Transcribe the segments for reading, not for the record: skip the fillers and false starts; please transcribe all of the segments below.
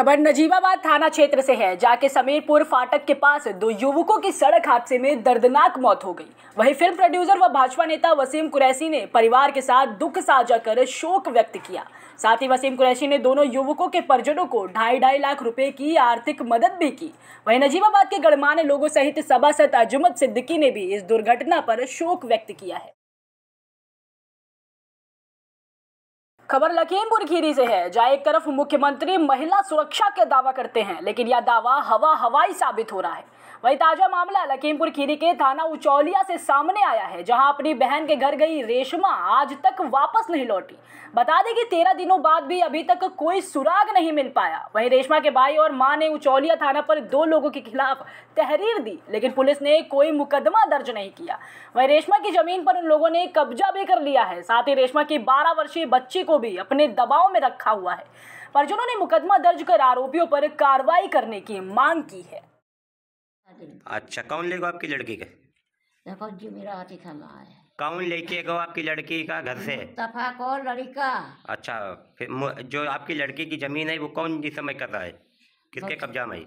खबर नजीबाबाद थाना क्षेत्र से है, जाके समीरपुर फाटक के पास दो युवकों की सड़क हादसे में दर्दनाक मौत हो गई। वहीं फिल्म प्रोड्यूसर व भाजपा नेता वसीम कुरैसी ने परिवार के साथ दुख साझा कर शोक व्यक्त किया। साथ ही वसीम कुरैसी ने दोनों युवकों के परिजनों को 2.5-2.5 लाख रुपए की आर्थिक मदद भी की। वहीं नजीबाबाद के गणमान्य लोगों सहित सभासद अजमत सिद्दिकी ने भी इस दुर्घटना पर शोक व्यक्त किया है। खबर लखीमपुर खीरी से है, जहाँ एक तरफ मुख्यमंत्री महिला सुरक्षा के दावा करते हैं, लेकिन यह दावा हवाई साबित हो रहा है। वही ताजा मामला लखीमपुर खीरी के थाना उचौलिया से सामने आया है, जहां अपनी बहन के घर गई रेशमा आज तक वापस नहीं लौटी। बता दें कि 13 दिनों बाद भी अभी तक कोई सुराग नहीं मिल पाया। वहीं रेशमा के भाई और मां ने उचौलिया थाना पर 2 लोगों के खिलाफ तहरीर दी, लेकिन पुलिस ने कोई मुकदमा दर्ज नहीं किया। वहीं रेशमा की जमीन पर उन लोगों ने कब्जा भी कर लिया है। साथ ही रेशमा की 12 वर्षीय बच्ची को भी अपने दबाव में रखा हुआ है। परिजनों ने मुकदमा दर्ज कर आरोपियों पर कार्रवाई करने की मांग की है। अच्छा, कौन लेगा आपकी लड़की का? देखो जी, मेरा हाथी खाला है। कौन लेके गो आपकी लड़की का घर से? मुस्तफा को लड़का। अच्छा, फिर जो आपकी लड़की की जमीन है वो कौन जिस समय कर रहा है, किसके कब्जा में?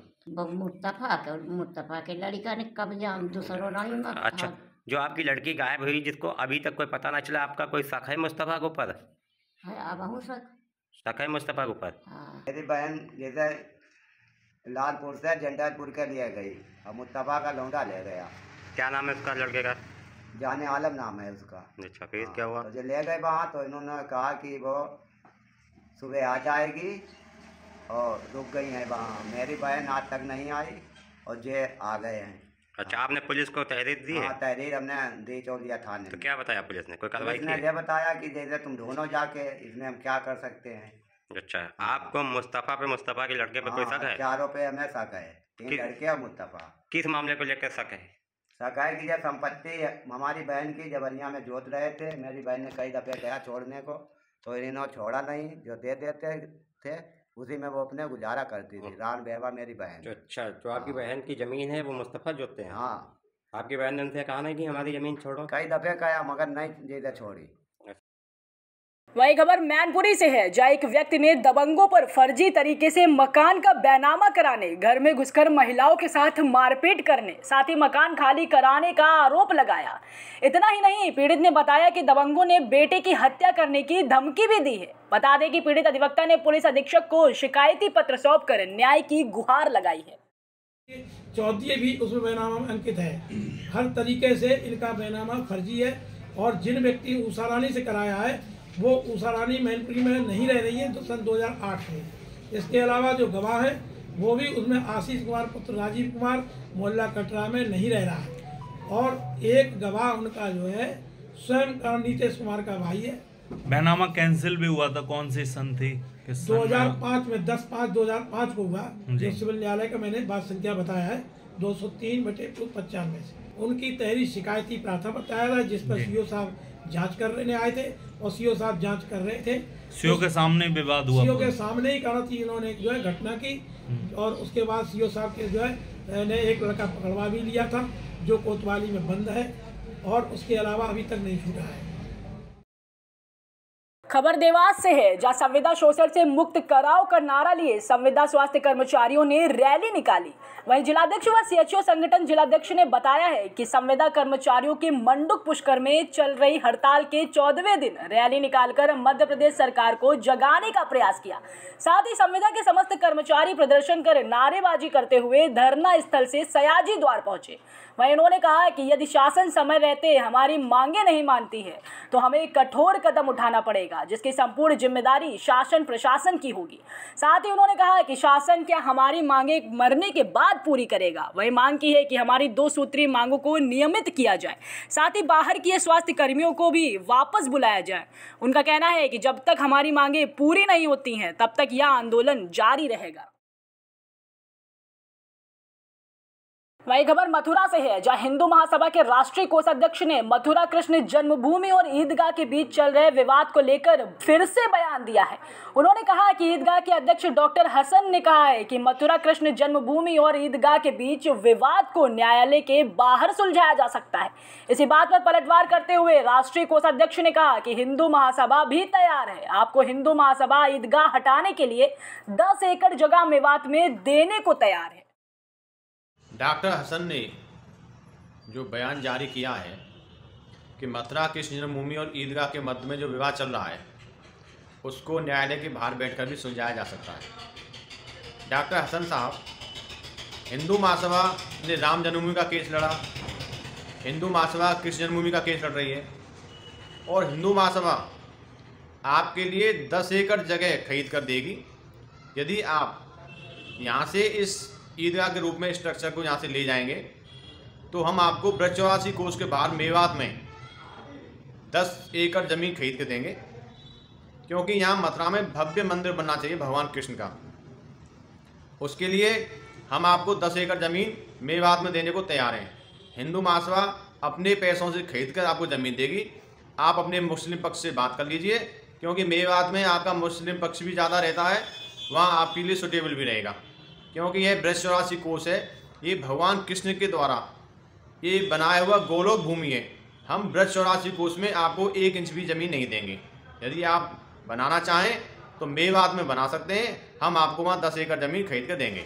मुस्तफा के लड़का ने कब्जा दूसरों नाम। अच्छा, जो आपकी लड़की गायब हुई जिसको अभी तक कोई पता ना चला, आपका कोई शक है मुस्तफा के ऊपर? शक है मुस्तफा के ऊपर। मेरी बहन जैसे लालपुर से झंडापुर के लिए गई और मुस्तफा का लौंडा ले गया। क्या नाम है उसका लड़के का? जाने आलम नाम है उसका। अच्छा, फिर क्या हुआ? मुझे ले गए वहाँ तो इन्होंने कहा कि वो सुबह आ जाएगी और रुक गई है वहाँ। मेरी बहन आज तक नहीं आई और जे आ गए हैं। अच्छा, आपने पुलिस को तहरीर दी है? तहरीर हमने दे चौलिया थाने। तो क्या बताया पुलिस ने, कोई कार्रवाई की? ये बताया कि जैसे तुम ढूंढो जाके, इसमें हम क्या कर सकते हैं। अच्छा, आपको मुस्तफा पे, मुस्तफा के लड़के पे कोई शक है? चारों पे हमें शक है, 3 लड़के और मुस्तफा। किस मामले को लेकर शक है? शक है कि जब संपत्ति हमारी बहन की जबनिया में जोत रहे थे, मेरी बहन ने कई दफे गया छोड़ने को तो इन्होंने छोड़ा नहीं। जो दे देते थे उसी में वो अपने गुजारा करती थी, रान बेवा मेरी बहन। अच्छा, तो आपकी बहन की जमीन है वो मुस्तफा जोतते हैं? हाँ। आपकी बहन ने उनसे कहा नहीं कि हमारी जमीन छोड़ो? कई दफे कहा मगर नहीं जैसे छोड़ी। वही खबर मैनपुरी से है, जहाँ एक व्यक्ति ने दबंगों पर फर्जी तरीके से मकान का बैनामा कराने, घर में घुसकर महिलाओं के साथ मारपीट करने, साथ ही मकान खाली कराने का आरोप लगाया। इतना ही नहीं, पीड़ित ने बताया कि दबंगों ने बेटे की हत्या करने की धमकी भी दी है। बता दें कि पीड़ित अधिवक्ता ने पुलिस अधीक्षक को शिकायती पत्र सौंप कर न्याय की गुहार लगाई है। चौथी भी उसमें बैनामा अंकित है, हर तरीके से इनका बैनामा फर्जी है। और जिन व्यक्ति उषा रानी से कराया है वो उषा रानी मैनपुरी में नहीं रह रही है, तो सन 2008 में। इसके अलावा जो गवाह है वो भी उसमें आशीष कुमार पुत्र राजीव कुमार मोहल्ला कटरा में नहीं रह रहा है। और एक गवाह उनका जो है स्वयं नीतिश कुमार का भाई है। बैनामा कैंसिल भी हुआ था, कौन सी सन थी? 2005 में 10/5/2005 को हुआ, जो सिविल न्यायालय का मैंने बात संख्या बताया है 203/95 से। उनकी तहरीर शिकायती प्रार्थना बताया था, जिस पर सीओ साहब जांच करने आए थे और सीओ साहब जांच कर रहे थे। सीओ के सामने विवाद हुआ, सीओ के सामने ही कहा था इन्होंने जो है घटना की। और उसके बाद सीओ साहब के जो है ने एक लड़का पकड़वा भी लिया था जो कोतवाली में बंद है और उसके अलावा अभी तक नहीं छूटा है। खबर देवास से है, जहां संविदा शोषण से मुक्त कराओ का नारा लिए संविदा स्वास्थ्य कर्मचारियों ने रैली निकाली। वहीं जिलाध्यक्ष व सीएचओ संगठन जिलाध्यक्ष ने बताया है कि संविदा कर्मचारियों के मंडुक पुष्कर में चल रही हड़ताल के 14वें दिन रैली निकालकर मध्य प्रदेश सरकार को जगाने का प्रयास किया। साथ ही संविदा के समस्त कर्मचारी प्रदर्शन कर नारेबाजी करते हुए धरना स्थल से सयाजी द्वार पहुंचे। वहीं उन्होंने कहा कि यदि शासन समय रहते हमारी मांगे नहीं मानती है तो हमें कठोर कदम उठाना पड़ेगा, जिसकी संपूर्ण जिम्मेदारी शासन प्रशासन की होगी। साथ ही उन्होंने कहा कि शासन क्या हमारी मांगे मरने के बाद पूरी करेगा। वही मांग की है कि हमारी 2 सूत्रीय मांगों को नियमित किया जाए, साथ ही बाहर किए स्वास्थ्य कर्मियों को भी वापस बुलाया जाए। उनका कहना है कि जब तक हमारी मांगे पूरी नहीं होती हैं तब तक यह आंदोलन जारी रहेगा। वही खबर मथुरा से है, जहां हिंदू महासभा के राष्ट्रीय कोषाध्यक्ष ने मथुरा कृष्ण जन्मभूमि और ईदगाह के बीच चल रहे विवाद को लेकर फिर से बयान दिया है। उन्होंने कहा कि ईदगाह के अध्यक्ष डॉ. हसन ने कहा है कि मथुरा कृष्ण जन्मभूमि और ईदगाह के बीच विवाद को न्यायालय के बाहर सुलझाया जा सकता है। इसी बात पर पलटवार करते हुए राष्ट्रीय कोषाध्यक्ष ने कहा कि हिंदू महासभा भी तैयार है, आपको हिंदू महासभा ईदगाह हटाने के लिए 10 एकड़ जगह मेवात में देने को तैयार है। डॉक्टर हसन ने जो बयान जारी किया है कि मथुरा कृष्ण जन्मभूमि और ईदगाह के मध्य में जो विवाद चल रहा है उसको न्यायालय के बाहर बैठकर भी सुलझाया जा सकता है। डॉक्टर हसन साहब, हिंदू महासभा ने राम जन्मभूमि का केस लड़ा, हिंदू महासभा कृष्ण जन्मभूमि का केस लड़ रही है और हिंदू महासभा आपके लिए 10 एकड़ जगह खरीद कर देगी यदि आप यहाँ से इस ईदगाह के रूप में स्ट्रक्चर को यहाँ से ले जाएंगे तो हम आपको ब्रजवासी कोष के बाहर मेवात में 10 एकड़ ज़मीन खरीद के देंगे, क्योंकि यहाँ मथुरा में भव्य मंदिर बनना चाहिए भगवान कृष्ण का। उसके लिए हम आपको 10 एकड़ ज़मीन मेवात में देने को तैयार हैं। हिंदू महासभा अपने पैसों से खरीद कर आपको ज़मीन देगी, आप अपने मुस्लिम पक्ष से बात कर लीजिए, क्योंकि मेवात में आपका मुस्लिम पक्ष भी ज़्यादा रहता है, वहाँ आपके लिए सुटेबल भी रहेगा, क्योंकि यह ब्रजवासी कोष है, ये भगवान कृष्ण के द्वारा ये बनाया हुआ गोलोक भूमि है। हम ब्रजवासी कोष में आपको 1 इंच भी ज़मीन नहीं देंगे। यदि आप बनाना चाहें तो मेवात में बना सकते हैं, हम आपको वहाँ 10 एकड़ ज़मीन खरीद कर देंगे।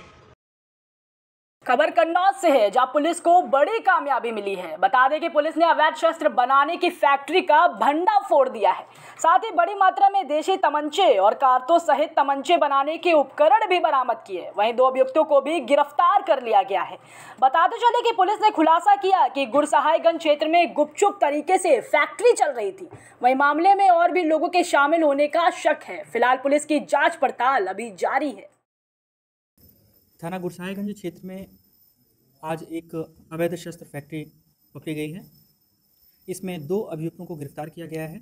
खबर कन्नौज से है, जहां पुलिस को बड़ी कामयाबी मिली है। बता दें कि पुलिस ने अवैध शस्त्र बनाने की फैक्ट्री का भंडा फोड़ दिया है। साथ ही बड़ी मात्रा में देशी तमंचे और कारतूस सहित तमंचे बनाने के उपकरण भी बरामद किए। वहीं 2 अभियुक्तों को भी गिरफ्तार कर लिया गया है। बताते चले कि पुलिस ने खुलासा किया कि गुरसहायगंज क्षेत्र में गुपचुप तरीके से फैक्ट्री चल रही थी। वहीं मामले में और भी लोगों के शामिल होने का शक है। फिलहाल पुलिस की जाँच पड़ताल अभी जारी है। थाना गुरसाईगंज क्षेत्र में आज एक अवैध शस्त्र फैक्ट्री पकड़ी गई है। इसमें 2 अभियुक्तों को गिरफ्तार किया गया है।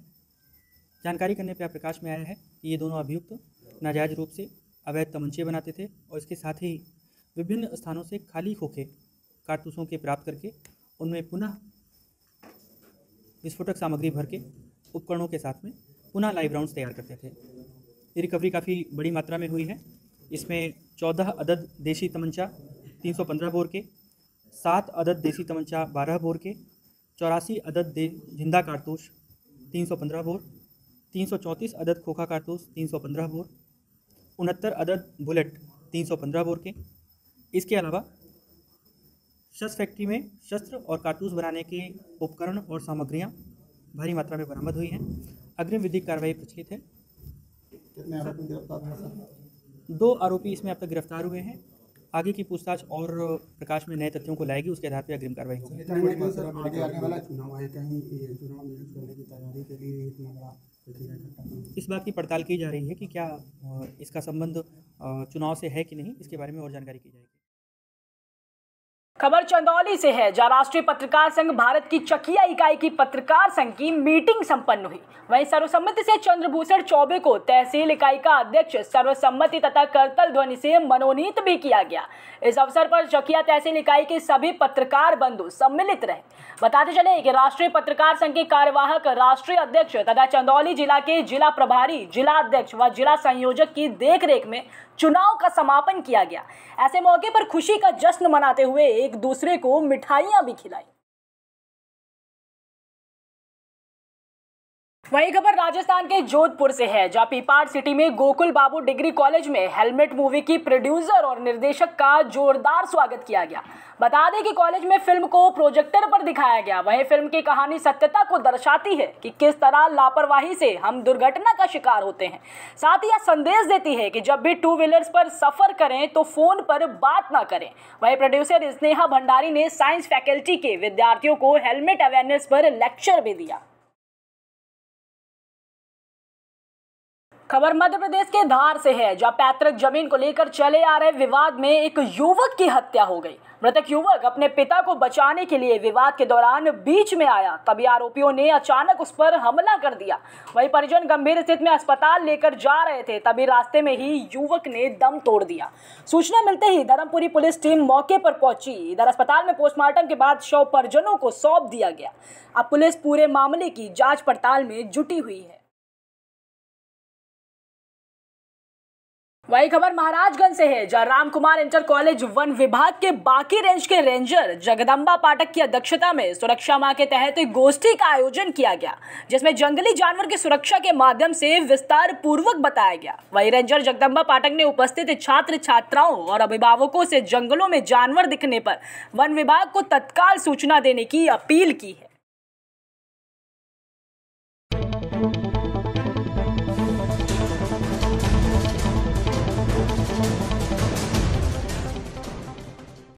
जानकारी करने पर प्रकाश में आया है कि ये दोनों अभियुक्त नाजायज रूप से अवैध तमंचे बनाते थे और इसके साथ ही विभिन्न स्थानों से खाली खोखे कारतूसों के प्राप्त करके उनमें पुनः विस्फोटक सामग्री भर के उपकरणों के साथ में पुनः लाइव राउंड्स तैयार करते थे। ये रिकवरी काफ़ी बड़ी मात्रा में हुई है। इसमें 14 अदद देशी तमंचा 315 बोर के, 7 अदद देशी तमंचा 12 बोर के, 84 अदद जिंदा कारतूस 315 बोर, 334 अदद खोखा कारतूस 315 बोर, 69 अदद बुलेट 315 बोर के। इसके अलावा शस्त्र फैक्ट्री में शस्त्र और कारतूस बनाने के उपकरण और सामग्रियां भारी मात्रा में बरामद हुई हैं। अग्रिम विधिक कार्रवाई प्रचलित है। कितने आरोपी गिरफ्तार हुए सर? 2 आरोपी इसमें अब तक गिरफ्तार हुए हैं। आगे की पूछताछ और प्रकाश में नए तथ्यों को लाएगी, उसके आधार पर अग्रिम कार्रवाई होगी। इस बात की पड़ताल की जा रही है कि क्या इसका संबंध चुनाव से है कि नहीं, इसके बारे में और जानकारी की जाएगी। खबर चंदौली से है, जहां राष्ट्रीय पत्रकार संघ भारत की चकिया इकाई की पत्रकार संघ की मीटिंग संपन्न हुई। वहीं सर्वसम्मति से चंद्रभूषण चौबे को तहसील इकाई का अध्यक्ष, सर्वसम्मति तथा करतल ध्वनि से मनोनीत भी किया गया। इस अवसर पर चकिया तहसील इकाई के सभी पत्रकार बंधु सम्मिलित रहे। बताते चले कि राष्ट्रीय पत्रकार संघ के कार्यवाहक राष्ट्रीय अध्यक्ष तथा चंदौली जिला के जिला प्रभारी, जिला अध्यक्ष व जिला संयोजक की देखरेख में चुनाव का समापन किया गया। ऐसे मौके पर खुशी का जश्न मनाते हुए एक दूसरे को मिठाइयां भी खिलाई। वही खबर राजस्थान के जोधपुर से है, जहां पीपाड़ सिटी में गोकुल बाबू डिग्री कॉलेज में हेलमेट मूवी की प्रोड्यूसर और निर्देशक का जोरदार स्वागत किया गया। बता दें कि कॉलेज में फिल्म को प्रोजेक्टर पर दिखाया गया। वहीं फिल्म की कहानी सत्यता को दर्शाती है कि किस तरह लापरवाही से हम दुर्घटना का शिकार होते हैं। साथ ही यह संदेश देती है कि जब भी 2 व्हीलर्स पर सफर करें तो फोन पर बात ना करें। वहीं प्रोड्यूसर स्नेहा भंडारी ने साइंस फैकल्टी के विद्यार्थियों को हेलमेट अवेयरनेस पर लेक्चर भी दिया। खबर मध्य प्रदेश के धार से है, जहां पैतृक जमीन को लेकर चले आ रहे विवाद में एक युवक की हत्या हो गई। मृतक युवक अपने पिता को बचाने के लिए विवाद के दौरान बीच में आया, तभी आरोपियों ने अचानक उस पर हमला कर दिया। वहीं परिजन गंभीर स्थिति में अस्पताल लेकर जा रहे थे, तभी रास्ते में ही युवक ने दम तोड़ दिया। सूचना मिलते ही धर्मपुरी पुलिस टीम मौके पर पहुंची। इधर अस्पताल में पोस्टमार्टम के बाद शव परिजनों को सौंप दिया गया। अब पुलिस पूरे मामले की जाँच पड़ताल में जुटी हुई है। वही खबर महाराजगंज से है, जहां रामकुमार इंटर कॉलेज वन विभाग के बाकी रेंज के रेंजर जगदम्बा पाठक की अध्यक्षता में सुरक्षा माह के तहत एक गोष्ठी का आयोजन किया गया, जिसमें जंगली जानवर की सुरक्षा के माध्यम से विस्तार पूर्वक बताया गया। वही रेंजर जगदम्बा पाठक ने उपस्थित छात्र छात्राओं और अभिभावकों से जंगलों में जानवर दिखने पर वन विभाग को तत्काल सूचना देने की अपील की है।